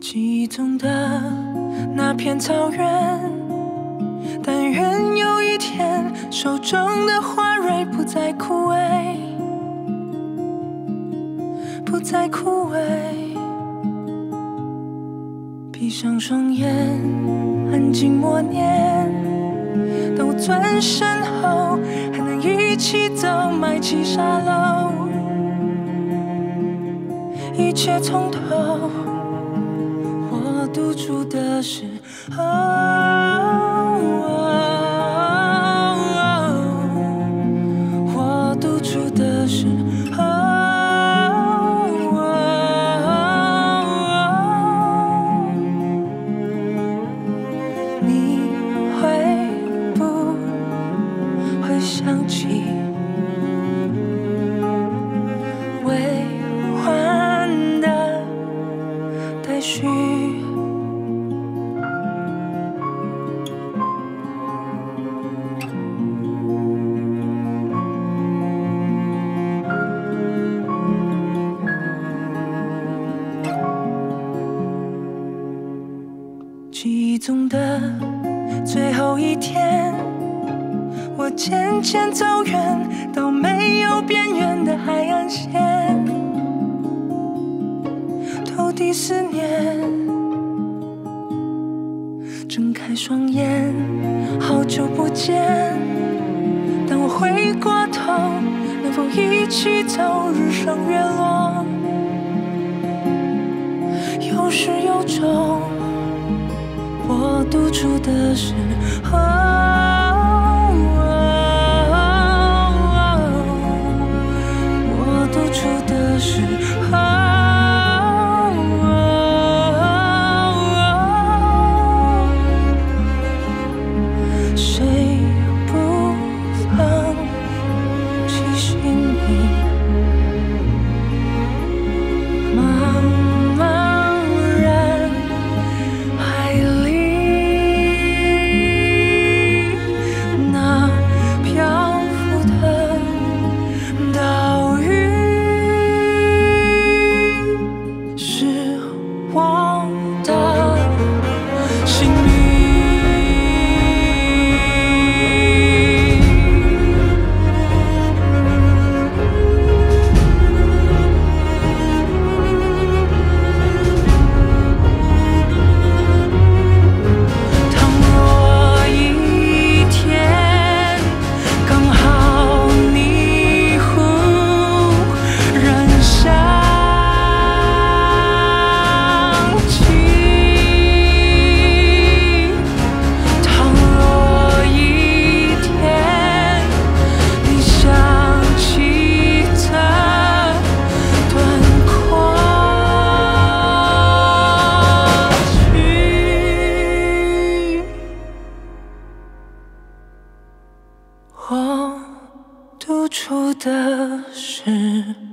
记忆中的那片草原。 但愿有一天，手中的花蕊不再枯萎，不再枯萎。闭上双眼，安静默念，当我转身后，还能一起走麦积沙漏，一切从头。我独处的时候。 记忆中的最后一天，我渐渐走远，到没有边缘的海岸线，投递思念。睁开双眼，好久不见。当我回过头，能否一起走日升月落？有始有终。 我独处的时候，我独处的时候。 我独处的时候。